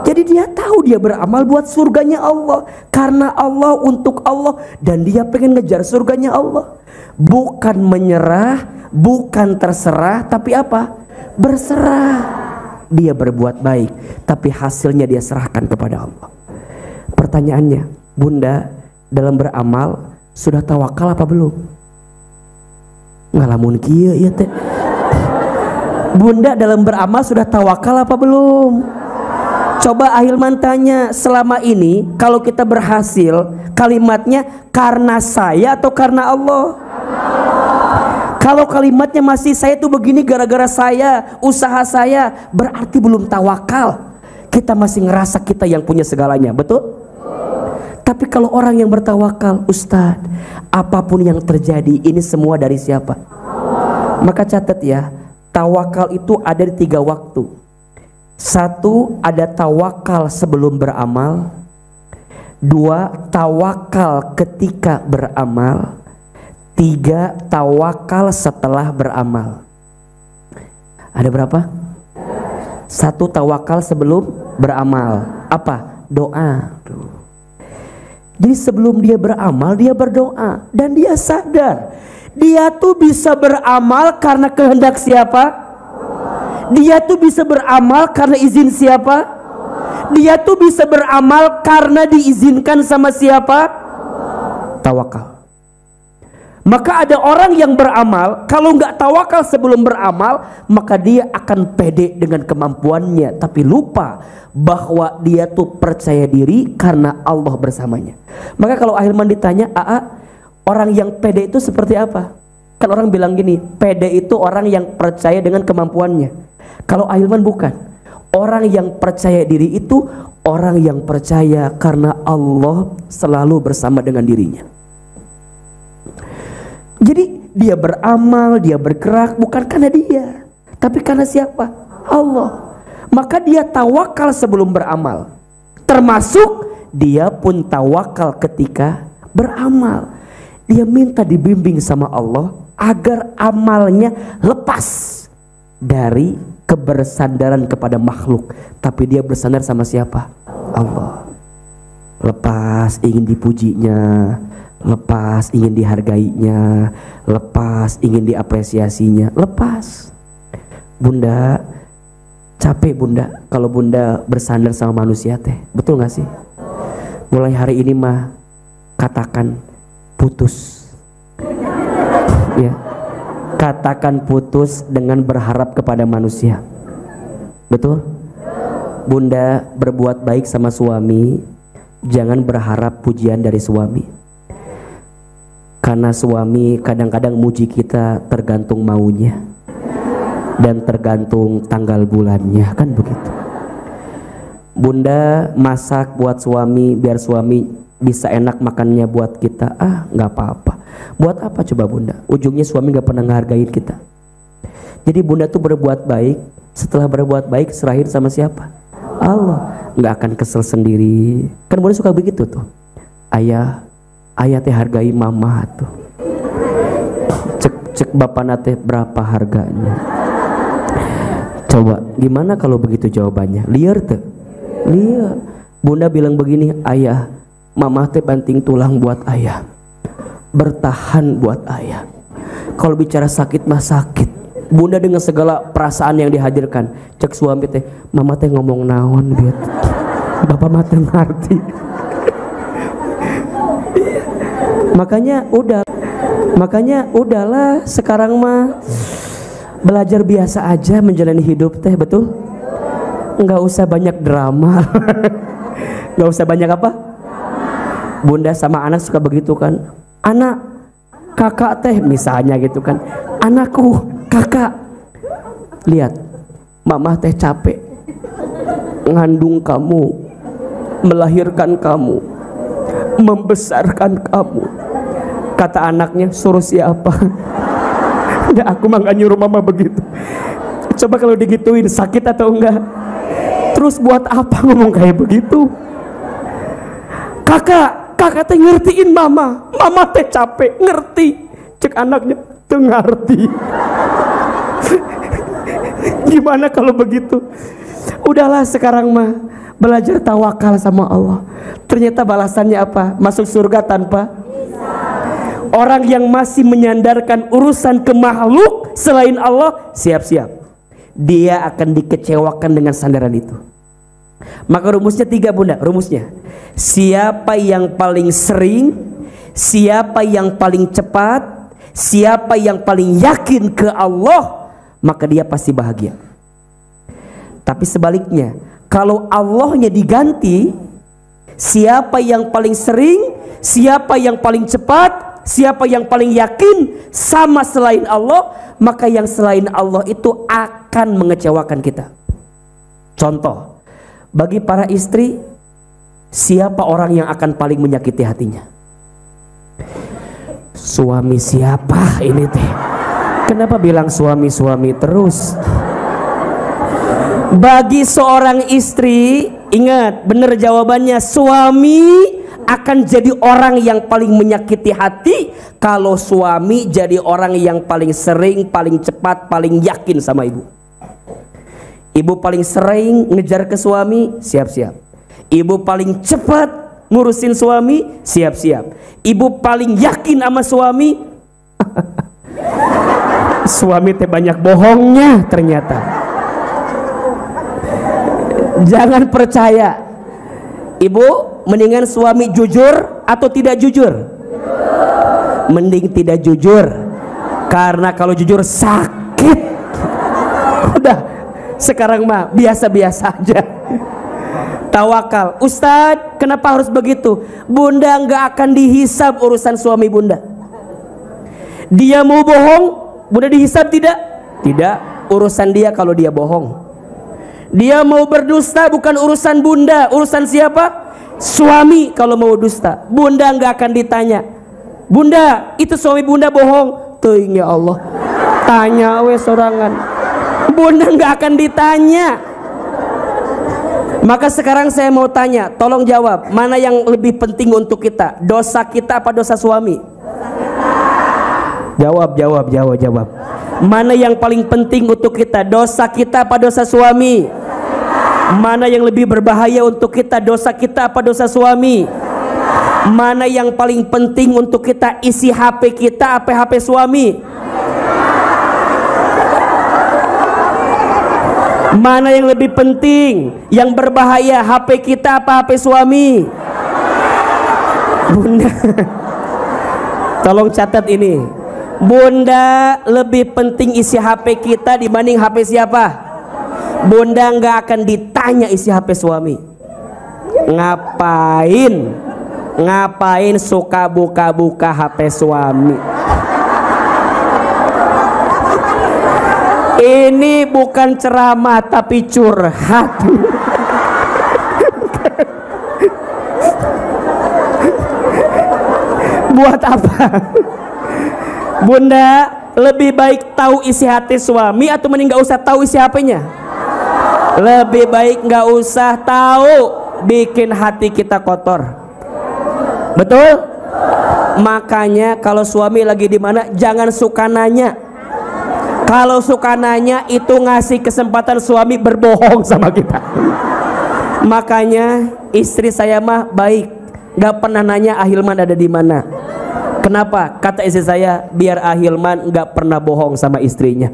Jadi dia tahu dia beramal buat surganya Allah. Karena Allah, untuk Allah. Dan dia pengen ngejar surganya Allah. Bukan menyerah, bukan terserah, tapi apa? Berserah. Dia berbuat baik, tapi hasilnya dia serahkan kepada Allah. Pertanyaannya, bunda dalam beramal sudah tawakal apa belum? Ngalamun kia ya teh. Bunda dalam beramal sudah tawakal apa belum? Coba Ahilman tanya, selama ini kalau kita berhasil, kalimatnya karena saya atau karena Allah? Kalau kalimatnya masih saya tuh begini gara-gara saya, usaha saya, berarti belum tawakal. Kita masih ngerasa kita yang punya segalanya, betul? Tapi kalau orang yang bertawakal, Ustaz, apapun yang terjadi, ini semua dari siapa? Maka catat ya, tawakal itu ada di tiga waktu. Satu, ada tawakal sebelum beramal. Dua, tawakal ketika beramal. Tiga, tawakal setelah beramal. Ada berapa? Satu, tawakal sebelum beramal. Apa? Doa. Jadi sebelum dia beramal, dia berdoa. Dan dia sadar, dia tuh bisa beramal karena kehendak siapa? Dia tuh bisa beramal karena izin siapa? Dia tuh bisa beramal karena diizinkan sama siapa? Tawakal. Maka ada orang yang beramal, kalau nggak tawakal sebelum beramal, maka dia akan pede dengan kemampuannya, tapi lupa bahwa dia tuh percaya diri karena Allah bersamanya. Maka kalau Ahilman ditanya, A A, orang yang pede itu seperti apa? Kan orang bilang gini, pede itu orang yang percaya dengan kemampuannya. Kalau Ahilman bukan. Orang yang percaya diri itu orang yang percaya karena Allah selalu bersama dengan dirinya. Jadi dia beramal, dia bergerak bukan karena dia, tapi karena siapa? Allah. Maka dia tawakal sebelum beramal. Termasuk dia pun tawakal ketika beramal. Dia minta dibimbing sama Allah agar amalnya lepas dari kebersandaran kepada makhluk, tapi dia bersandar sama siapa? Allah. Lepas ingin dipujinya, lepas ingin dihargainya, lepas ingin diapresiasinya, lepas. Bunda capek bunda kalau bunda bersandar sama manusia teh, betul gak sih? Mulai hari ini mah katakan putus ya, katakan putus dengan berharap kepada manusia, betul? Bunda berbuat baik sama suami, jangan berharap pujian dari suami, karena suami kadang-kadang muji kita tergantung maunya dan tergantung tanggal bulannya, kan begitu. Bunda masak buat suami biar suami bisa enak makannya buat kita, ah nggak apa-apa. Buat apa coba bunda? Ujungnya suami nggak pernah ngehargain kita. Jadi bunda tuh berbuat baik, setelah berbuat baik serahin sama siapa? Allah. Nggak akan kesel sendiri, kan bunda suka begitu tuh. Ayah, ayah teh hargai mama tuh. Cek cek bapana teh berapa harganya. Coba gimana kalau begitu jawabannya? Liar tuh, liar. Bunda bilang begini, ayah, mama teh banting tulang buat ayah, bertahan buat ayah. Kalau bicara sakit mah sakit, bunda dengan segala perasaan yang dihadirkan. Cek suami teh, mama teh ngomong naon biar bapak mah teh ngerti. Makanya udah, makanya udahlah sekarang mah. Belajar biasa aja menjalani hidup teh, betul? Nggak usah banyak drama. Nggak usah banyak apa? Bunda sama anak suka begitu kan? Anak, kakak teh misalnya gitu kan. Anakku, kakak. Lihat, mama teh capek. Ngandung kamu, melahirkan kamu, membesarkan kamu. Kata anaknya, suruh siapa? Ya aku mah gak nyuruh mama begitu. Coba kalau digituin sakit atau enggak? Terus buat apa ngomong kayak begitu? Kakak, kakak teh ngertiin mama, mama teh capek, ngerti. Cek anaknya, teu ngerti. Gimana kalau begitu? Udahlah sekarang mah belajar tawakal sama Allah. Ternyata balasannya apa? Masuk surga tanpa. Orang yang masih menyandarkan urusan ke makhluk selain Allah, siap-siap dia akan dikecewakan dengan sandaran itu. Maka rumusnya tiga bunda, rumusnya siapa yang paling sering, siapa yang paling cepat, siapa yang paling yakin ke Allah, maka dia pasti bahagia. Tapi sebaliknya, kalau Allahnya diganti, siapa yang paling sering, siapa yang paling cepat, siapa yang paling yakin sama selain Allah, maka yang selain Allah itu akan mengecewakan kita. Contoh, bagi para istri, siapa orang yang akan paling menyakiti hatinya? Suami siapa ini teh? Kenapa bilang suami-suami terus? Bagi seorang istri, ingat benar jawabannya, suami akan jadi orang yang paling menyakiti hati kalau suami jadi orang yang paling sering, paling cepat, paling yakin sama ibu. Ibu paling sering ngejar ke suami, siap-siap. Ibu paling cepat ngurusin suami, siap-siap. Ibu paling yakin sama suami. Suami teh banyak bohongnya ternyata. Jangan percaya. Ibu, mendingan suami jujur atau tidak jujur? Mending tidak jujur, karena kalau jujur sakit. Udah, sekarang mah biasa-biasa aja. Tawakal. Ustadz, kenapa harus begitu? Bunda nggak akan dihisab urusan suami bunda. Dia mau bohong, bunda dihisab tidak? Tidak, urusan dia kalau dia bohong. Dia mau berdusta, bukan urusan bunda, urusan siapa? Suami kalau mau dusta, bunda nggak akan ditanya. Bunda, itu suami bunda bohong. Teuing ya Allah. Tanya we sorangan. Bunda nggak akan ditanya. Maka sekarang saya mau tanya, tolong jawab, mana yang lebih penting untuk kita? Dosa kita apa dosa suami? Dosa kita. Jawab, jawab, jawab, jawab. Mana yang paling penting untuk kita? Dosa kita apa dosa suami? Mana yang lebih berbahaya untuk kita? Dosa kita apa dosa suami? Mana yang paling penting untuk kita? Isi H P kita apa H P suami? Mana yang lebih penting? Yang berbahaya H P kita apa H P suami? Bunda, tolong catat ini. Bunda, lebih penting isi H P kita dibanding H P siapa? Bunda nggak akan ditanya isi H P suami. Ngapain? Ngapain suka buka-buka H P suami? Ini bukan ceramah tapi curhat. Buat apa? Bunda, lebih baik tahu isi hati suami atau mending nggak usah tahu isi H P-nya? Lebih baik nggak usah tahu, bikin hati kita kotor. Betul? Makanya kalau suami lagi di mana jangan suka nanya. Kalau suka nanya itu ngasih kesempatan suami berbohong sama kita. Makanya istri saya mah baik, nggak pernah nanya Ah Hilman ada di mana. Kenapa? Kata istri saya, biar Ah Hilman nggak pernah bohong sama istrinya.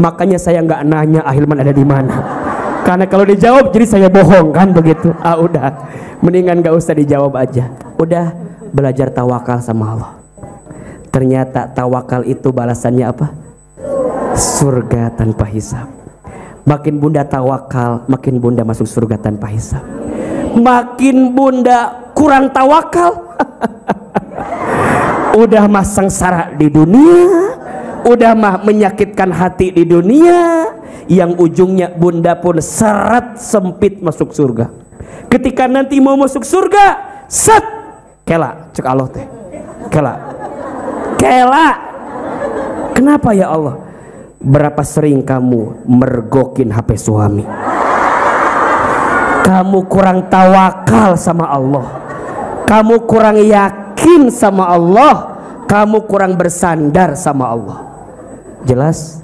Makanya saya nggak nanya Ah Hilman ada di mana. Karena kalau dijawab jadi saya bohong kan begitu. Ah udah, mendingan nggak usah dijawab aja. Udah belajar tawakal sama Allah. Ternyata tawakal itu balasannya apa? Surga tanpa hisab. Makin bunda tawakal, makin bunda masuk surga tanpa hisab. Makin bunda kurang tawakal. Udah mah sengsara di dunia, udah mah menyakitkan hati di dunia, yang ujungnya bunda pun seret sempit masuk surga. Ketika nanti mau masuk surga, set kela, cek Allah teh, kela, kela. Kenapa ya Allah? Berapa sering kamu mergokin H P suami? Kamu kurang tawakal sama Allah. Kamu kurang yakin sama Allah, kamu kurang bersandar sama Allah. Jelas?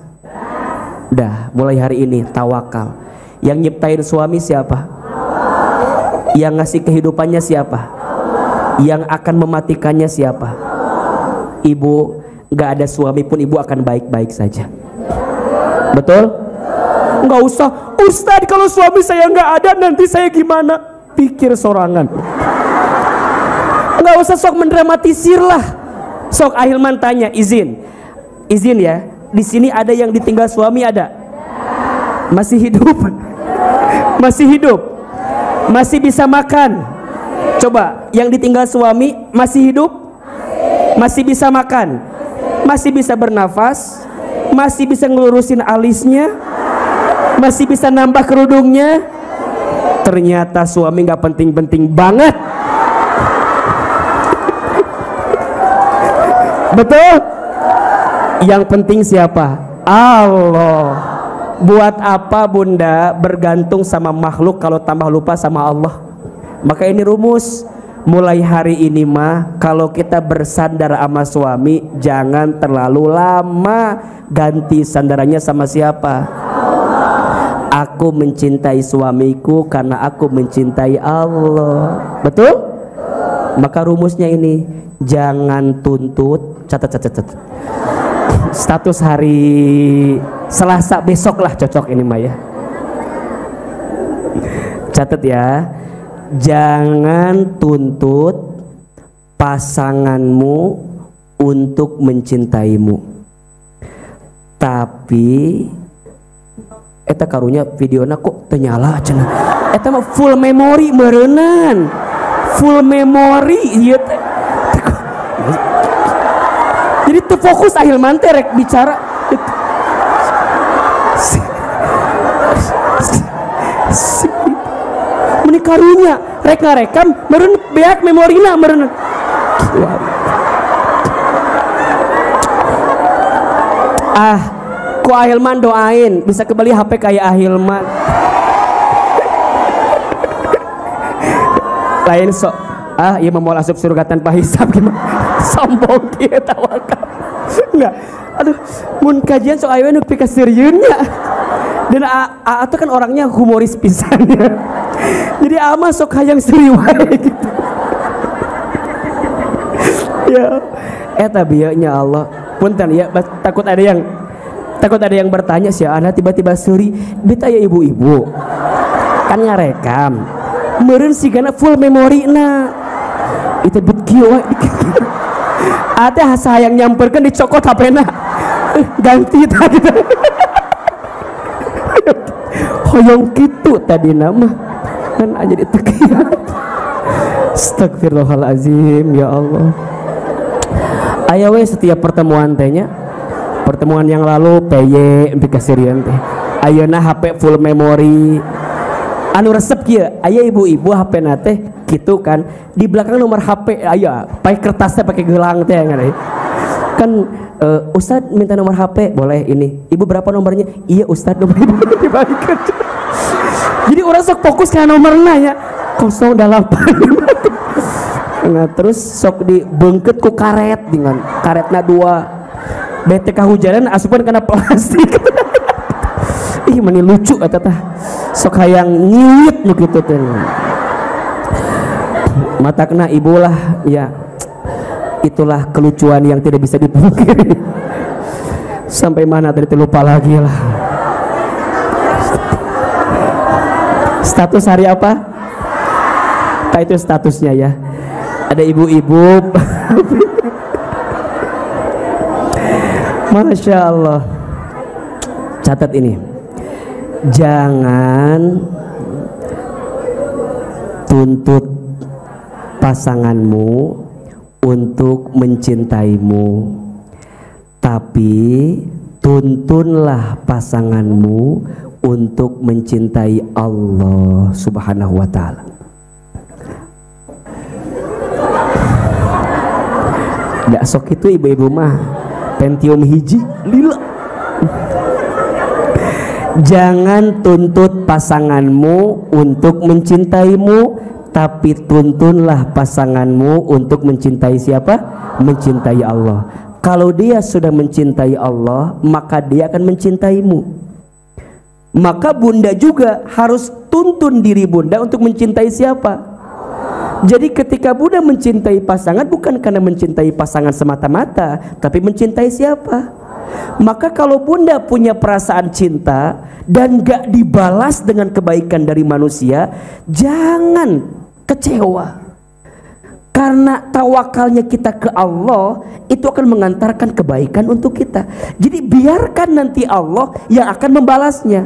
Dah, mulai hari ini tawakal. Yang nyiptain suami siapa? Allah. Yang ngasih kehidupannya siapa? Allah. Yang akan mematikannya siapa? Allah. Ibu, nggak ada suami pun ibu akan baik-baik saja. Betul? Nggak usah, Ustadz kalau suami saya nggak ada nanti saya gimana? Pikir sorangan. Nggak usah sok mendramatisir lah. Sok Ah Hilman tanya, izin, izin ya. Di sini ada yang ditinggal suami ada? Masih hidup? Masih hidup? Masih bisa makan? Coba, yang ditinggal suami masih hidup? Masih bisa makan? Masih bisa bernafas? Masih bisa ngelurusin alisnya? Masih bisa nambah kerudungnya? Ternyata suami nggak penting-penting banget. Betul? Yang penting siapa? Allah. Buat apa bunda bergantung sama makhluk kalau tambah lupa sama Allah? Maka ini rumus. Mulai hari ini mah kalau kita bersandar sama suami jangan terlalu lama. Ganti sandarannya sama siapa? Aku mencintai suamiku karena aku mencintai Allah. Betul? Maka rumusnya ini, jangan tuntut. Catat, catat, catat. Status hari Selasa besok lah cocok ini Maya. Catat ya. Jangan tuntut pasanganmu untuk mencintaimu. Tapi eta karunya videona kok ternyala cenah. Eta mah full memori meureunnan. Full memori ieu teh. Jadi terfokus Ah Hilman teh rek bicara. Menikarunya rek ngarekam meureun beak memorina meureun. Ah, ku Ah Hilman doain bisa kebeli H P kayak Ah Hilman. Lain sok. Ah, iya mau asup surga tanpa hisab gimana? Sombong dia tawakal. enggak. Aduh, mun kajian soal ayeuna nu pikasirieunnya. Dan Aa itu kan orangnya humoris pisan ya. Jadi ama sok hayang seuri wae gitu. Ya, eta bieunya Allah. Punten ya, takut ada yang takut ada yang bertanya sih, ana tiba-tiba seuri, beta ya ibu-ibu. Kan ngarekam. Meureun sigana full memorina. Itu bet kieu wae. Ate hasa hayang nyamperkeun dicokot H P-na. Ganti tadi. Hoyong kitu tadi nama kan jadi tekiat. Astagfirullahalazim ya Allah. Aya we setiap pertemuan tehnya, pertemuan yang lalu P Y dikasirian teh. Ayeuna H P full memori. Anu resep kieu, aya ibu-ibu H P-na teh kitu kan. Di belakang nomor H P aya, pakai kertas teh pakai gelang teh kan. Kan Uh, Ustadz minta nomor H P, boleh ini. Ibu berapa nomornya? Iya Ustadz, nomor ibu dibalikin. Jadi orang sok fokus ke nomornya ya. kosong delapan. Nah terus sok dibengket ku karet dengan karetna dua. B T K hujanan asupan kena plastik. Ih meni lucu atata. Sok hayang nyiwit nu kitu teh. Mata kena ibulah ya. Itulah kelucuan yang tidak bisa dipungkiri. Sampai mana tadi terlupa lagi lah. Status hari apa? Nah, itu statusnya ya. Ada ibu-ibu. Masya Allah. Catat ini. Jangan tuntut pasanganmu untuk mencintaimu, tapi tuntunlah pasanganmu untuk mencintai Allah Subhanahu wa Ta'ala. Nggak sok itu ibu-ibu mah Pentium hiji lila. Jangan tuntut pasanganmu untuk mencintaimu, tapi tuntunlah pasanganmu untuk mencintai siapa? Mencintai Allah. Kalau dia sudah mencintai Allah, maka dia akan mencintaimu. Maka bunda juga harus tuntun diri bunda untuk mencintai siapa? Jadi ketika bunda mencintai pasangan, bukan karena mencintai pasangan semata-mata, tapi mencintai siapa? Maka kalau bunda punya perasaan cinta dan gak dibalas dengan kebaikan dari manusia, jangan kecewa. Karena tawakalnya kita ke Allah itu akan mengantarkan kebaikan untuk kita. Jadi biarkan nanti Allah yang akan membalasnya.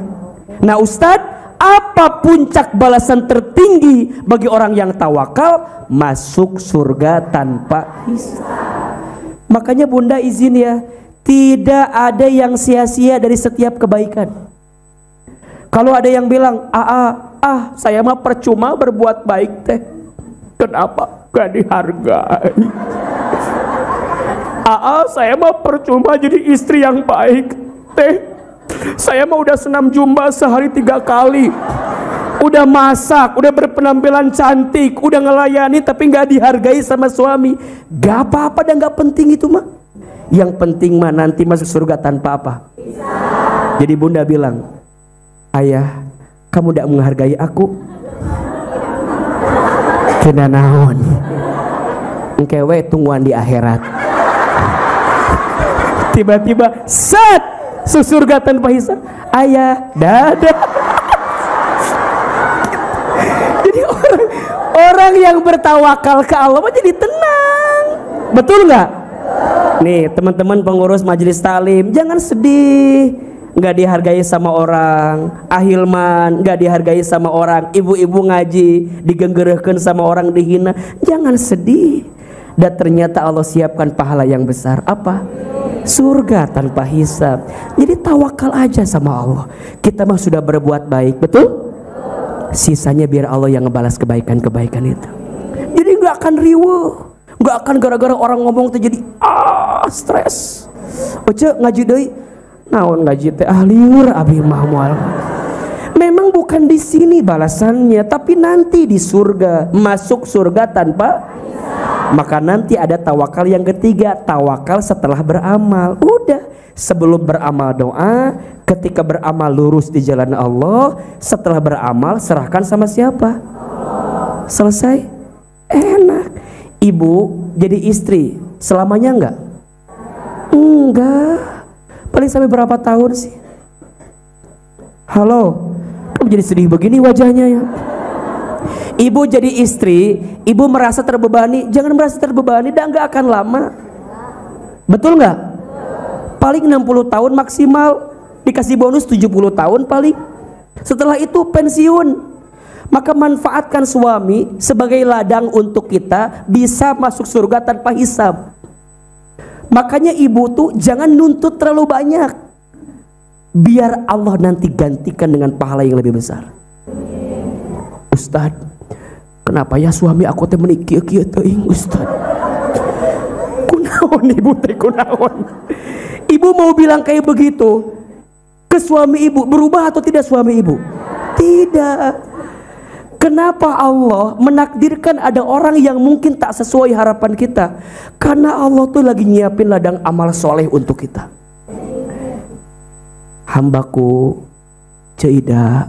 Nah Ustadz, apa puncak balasan tertinggi bagi orang yang tawakal? Masuk surga tanpa hisab. Makanya bunda izin ya, tidak ada yang sia-sia dari setiap kebaikan. Kalau ada yang bilang, ah, ah, saya mah percuma berbuat baik teh. Kenapa gak dihargai? Ah, saya mah percuma jadi istri yang baik teh. Saya mah udah senam jumba sehari tiga kali. Udah masak, udah berpenampilan cantik, udah ngelayani tapi gak dihargai sama suami. Gak apa-apa dan gak penting itu mah. Yang penting mah nanti masuk surga tanpa apa? Hisab. Jadi bunda bilang, ayah, kamu tidak menghargai aku. Kena naon. Engkewe tungguan di akhirat. Tiba-tiba set surga tanpa hisab. Ayah, dadah. Jadi orang, orang yang bertawakal ke Allah jadi tenang. Betul nggak? Nih teman-teman pengurus majelis taklim, jangan sedih nggak dihargai sama orang. Ahilman nggak dihargai sama orang. Ibu-ibu ngaji digenggerehkan sama orang, dihina. Jangan sedih. Dan ternyata Allah siapkan pahala yang besar. Apa? Surga tanpa hisab. Jadi tawakal aja sama Allah. Kita mah sudah berbuat baik, betul? Sisanya biar Allah yang ngebalas kebaikan-kebaikan itu. Jadi nggak akan riweuh. Nggak akan gara-gara orang ngomong tuh jadi ah stres. Oce ngaji deui. Naon ngaji teh ah liur abi mah moal. Memang bukan di sini balasannya, tapi nanti di surga, masuk surga tanpa hisab. Maka nanti ada tawakal yang ketiga, tawakal setelah beramal. Udah, sebelum beramal doa, ketika beramal lurus di jalan Allah, setelah beramal serahkan sama siapa? Selesai. Enak. Ibu jadi istri selamanya enggak? Enggak. Paling sampai berapa tahun sih? Halo, kamu jadi sedih begini wajahnya ya. Ibu jadi istri, ibu merasa terbebani. Jangan merasa terbebani, dan nggak akan lama. Betul nggak? Paling enam puluh tahun maksimal, dikasih bonus tujuh puluh tahun paling. Setelah itu pensiun. Maka manfaatkan suami sebagai ladang untuk kita bisa masuk surga tanpa hisab. Makanya ibu tuh jangan nuntut terlalu banyak. Biar Allah nanti gantikan dengan pahala yang lebih besar. Ustad, kenapa ya suami aku teh meuni kieu-kieu teuing Ustad? Kunaon ibu teh kunaon? Ibu mau bilang kayak begitu ke suami ibu, berubah atau tidak suami ibu? Tidak. Kenapa Allah menakdirkan ada orang yang mungkin tak sesuai harapan kita? Karena Allah tuh lagi nyiapin ladang amal soleh untuk kita. Hambaku Ceida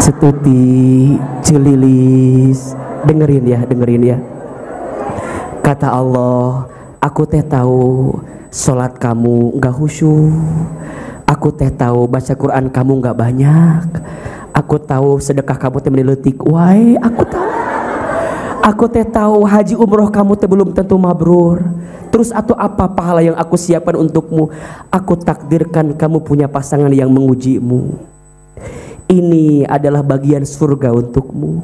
Setuti Celilis, dengerin ya, dengerin ya. Kata Allah, aku teh tahu sholat kamu gak khusyuk, aku teh tahu baca Quran kamu gak banyak, aku tahu sedekah kamu teh meniletik wae, aku tahu, aku teh tahu haji umroh kamu teh belum tentu mabrur. Terus atau apa pahala yang aku siapkan untukmu? Aku takdirkan kamu punya pasangan yang mengujimu. Ini adalah bagian surga untukmu.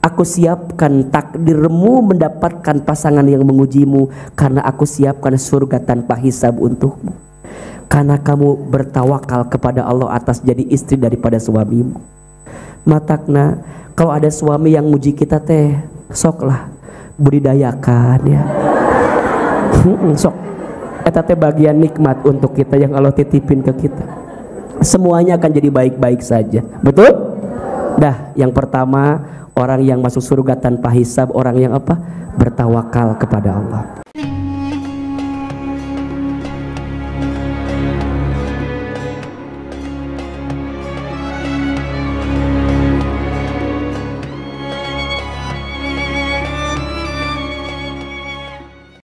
Aku siapkan takdirmu mendapatkan pasangan yang mengujimu, karena aku siapkan surga tanpa hisab untukmu. Karena kamu bertawakal kepada Allah atas jadi istri daripada suamimu. Matakna, kalau ada suami yang muji kita teh, soklah budidayakan ya. Sok, eta teh bagian nikmat untuk kita yang Allah titipin ke kita. Semuanya akan jadi baik-baik saja. Betul? Dah, yang pertama, orang yang masuk surga tanpa hisab, orang yang apa? Bertawakal kepada Allah.